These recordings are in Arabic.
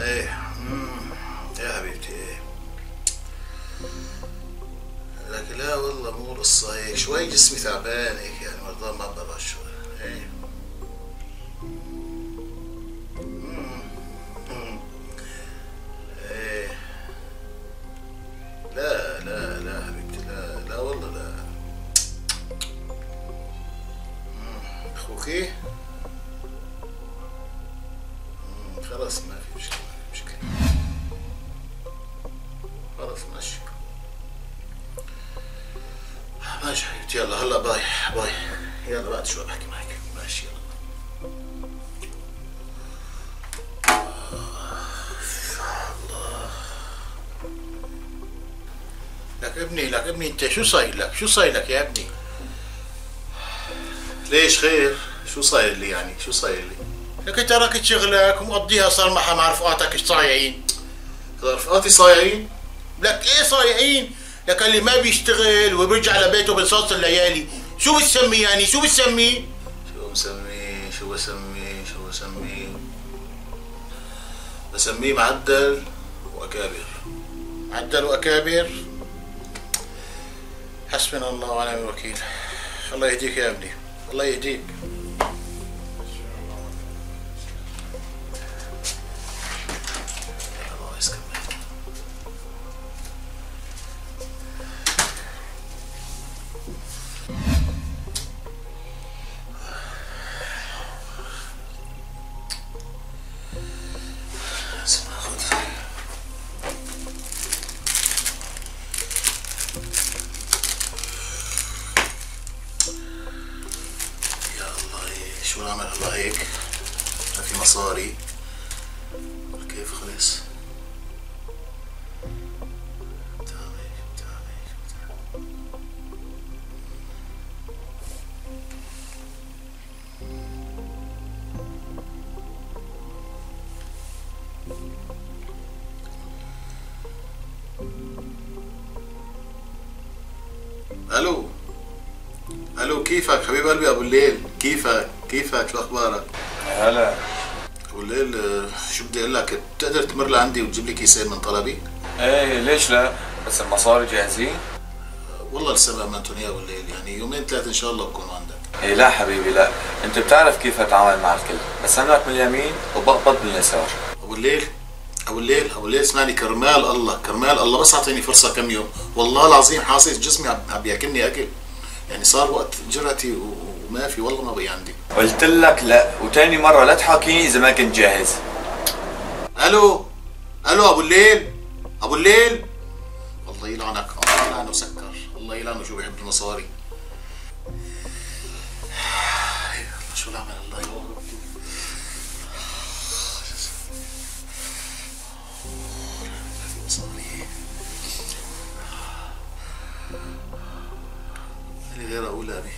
ايه يا حبيبتي ايه؟ لكن لا والله مو قصة هيك، شوي جسمي تعبان هيك يعني، والله ما بقدر شوي. ايه ايه لا لا لا حبيبتي لا لا والله لا. اخوكي خلاص ما في مشكلة، ما في مشكلة خلاص ماشي ماشي حبيبتي. يلا هلا باي باي، يلا بعد شوي بحكي معك. ماشي يلا. الله لك ابني، لك ابني انت شو صاير لك؟ شو صاير لك يا ابني؟ ليش خير؟ شو صاير لي يعني؟ شو صاير لي؟ لك انت راكد شغلك ومقضيها صرمحه مع رفقاتك صايعين. رفقاتي صايعين؟ لك ايه صايعين؟ لك اللي ما بيشتغل وبيرجع لبيته بنصاص الليالي، شو بتسميه يعني؟ شو بتسميه؟ شو مسميه؟ شو بسميه؟ شو بسميه؟ بسميه معدل واكابر. معدل واكابر؟ حسبنا الله ونعم الوكيل. الله يهديك يا ابني، الله يهديك. شو نعمل هلا هيك؟ ما في مصاري كيف خلص؟ تعال هيك تعال هيك تعال. الو الو، كيفك حبيب قلبي ابو الليل؟ كيفك؟ كيفك؟ شو اخبارك؟ هلا ابو الليل، شو بدي اقول لك، بتقدر تمر لعندي وتجيب لي كيسين من طلبي؟ ايه ليش لا؟ بس المصاري جاهزين؟ والله لسه ما امنتهم يا ابو الليل، يعني يومين ثلاثه ان شاء الله بكونوا عندك. ايه لا حبيبي لا، انت بتعرف كيف اتعامل مع الكل، بس همك من اليمين وبقبض من اليسار. ابو الليل ابو الليل ابو الليل اسمعني، كرمال الله كرمال الله بس اعطيني فرصه كم يوم، والله العظيم حاسس جسمي عم بياكلني اكل، يعني صار وقت جرأتي وما في، والله ما بقي عندي. قلت لك لا، وتاني مرة لا تحاكيني إذا ما كنت جاهز. ألو ألو أبو الليل أبو الليل، الله يلعنك، الله يلعنه سكر، الله يلعنه شو بيحب المصاري. يلا شو العمل الله يلعنه. ما في مصاري، مالي غير أقول أبي.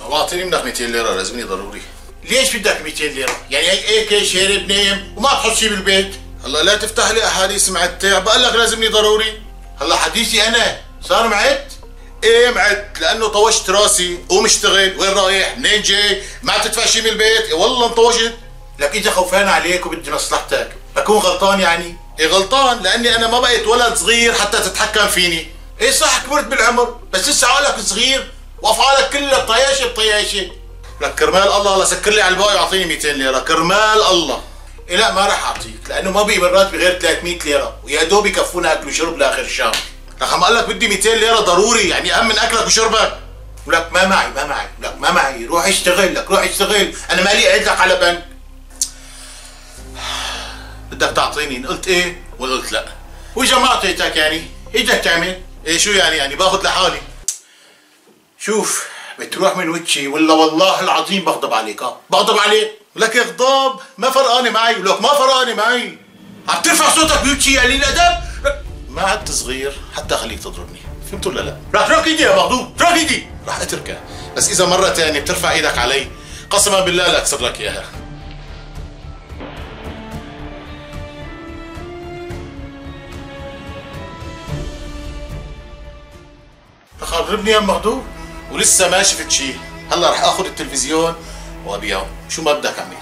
والله اعطيني منك 200 ليرة لازمني ضروري. ليش بدك 200 ليرة؟ يعني هيك اكل شارب نايم وما بتحط شيء بالبيت؟ هلا لا تفتح لي احاديث معتة، بقول لك لازمني ضروري. هلا حديثي انا صار معت؟ ايه معت، لانه طوشت راسي، قوم اشتغل، وين رايح؟ منين جاي؟ ما تدفع شيء من البيت، إيه والله مطوشت. لك انت خوفان عليك وبدي مصلحتك، بكون غلطان يعني؟ ايه غلطان، لاني انا ما بقيت ولد صغير حتى تتحكم فيني. ايه صح كبرت بالعمر، بس لسه عقلك صغير وافعالك كلها بطياشه بطياشه. لك كرمال الله لا سكر لي على الباقي واعطيني 200 ليره كرمال الله. إيه لا ما راح اعطيك، لانه ما بقي مرات بغير 300 ليره ويا دوب يكفونا اكل وشرب لاخر الشهر. لك عم اقول لك بدي 200 ليره ضروري، يعني اهم من اكلك وشربك. ولك ما معي ما معي، لك ما معي، روح اشتغل لك روح اشتغل، انا مالي قاعد لك على بنك. بدك تعطيني، قلت ايه وقلت لا، واذا ما اعطيتك يعني ايش بدك تعمل؟ ايه شو يعني؟ يعني باخذ لحالي. شوف بتروح من وجهي ولا والله العظيم بغضب عليك. بغضب عليك، ولك غضب ما فرقانه معي، ولك ما فرقانه معي. عم ترفع صوتك بوجهي يا قليل ادب، ما عدت صغير حتى خليك تضربني، فهمت ولا لا؟ رح اترك ايدي يا مغضوب، اترك ايدي، رح اتركها، بس اذا مره ثانيه بترفع ايدك علي قسما بالله لا اكسر لك اياها. اضربني يا مهدور ولسه ما شفت شيء. هلا رح اخذ التلفزيون وابيعه. شو ما بدك اعمل.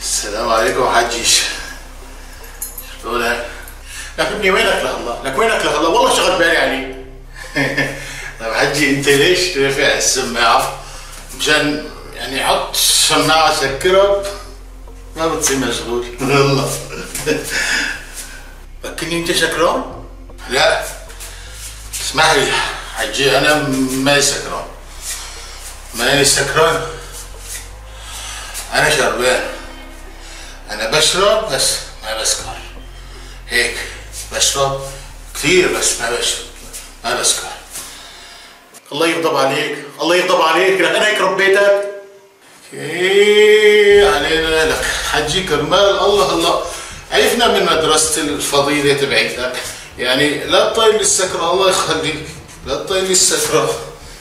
السلام عليكم حجيش. شلونك؟ لك ابني وينك لهلا؟ لك وينك لهلا؟ والله شغل بالي عليك. طيب حجي انت ليش رافع السماعة؟ مشان يعني حط سماعة سكرها ما بتصير مشغول. والله. فكرني انت سكران؟ لا. اسمح لي حجي انا ماني سكران. ماني سكران. انا شربان. أنا بشرب بس ما بسكر، هيك بشرب كثير بس ما بسكر. الله يغضب عليك، الله يغضب عليك، لك أنا هيك ربيتك. إيه علينا لك حجي كرمال الله. الله عرفنا من مدرسة الفضيلة تبعتك، يعني لا تطيل السكرة الله يخليك، لا تطيل السكرة.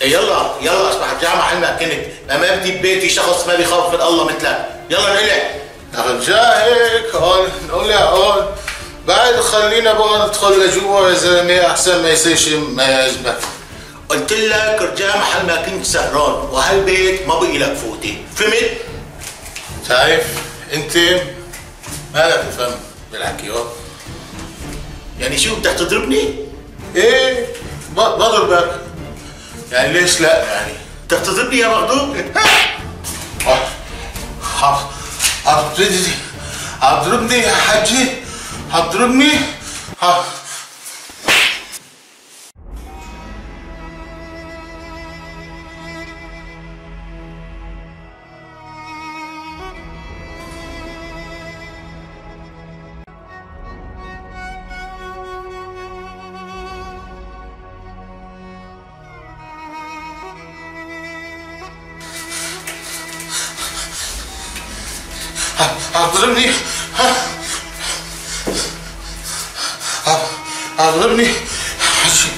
يلا يلا اصبح ارجع محل كنت، ما بدي ببيتي شخص ما بيخاف من الله مثلك، يلا انقلع. ارجع هيك هون نقلع هون بعد خلينا بقى ندخل لجوا يا زلمه احسن ما يصير شيء ما يعجبك. قلت لك ارجع محل ما كنت سهران وهالبيت ما بقي لك فوتي، فهمت؟ شايف انت مالك بتفهم بالحكي هون. يعني شو بدك تضربني؟ ايه بضربك. يعني ليش لا يعني؟ بدك تضربني يا مغدور؟ ها هتضربني يا حجي، هتضربني. هتضربني، هتضربني حجي،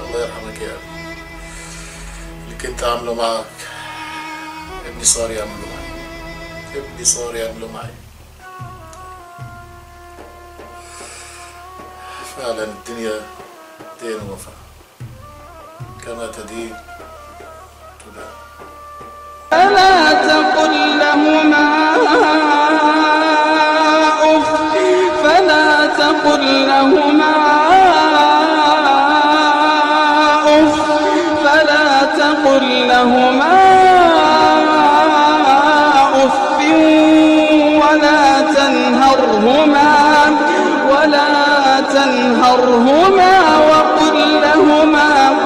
الله يرحمك يا أبي. اللي كنت أعمله معك ابني صار يعمله معي، ابني صار يعمله معي. فعلا الدنيا دين وفاء كما تدين تدان. ألا تقل لهما أف، فلا تقل لهما أف، فلا تقل لهما أف ولا تنهرهما، ولا تنهرهما وقل لهما